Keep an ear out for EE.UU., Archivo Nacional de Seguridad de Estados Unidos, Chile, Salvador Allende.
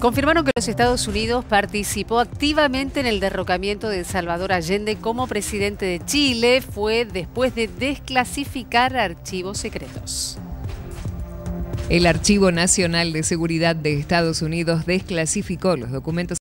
Confirmaron que los Estados Unidos participó activamente en el derrocamiento de Salvador Allende como presidente de Chile. Fue después de desclasificar archivos secretos. El Archivo Nacional de Seguridad de Estados Unidos desclasificó los documentos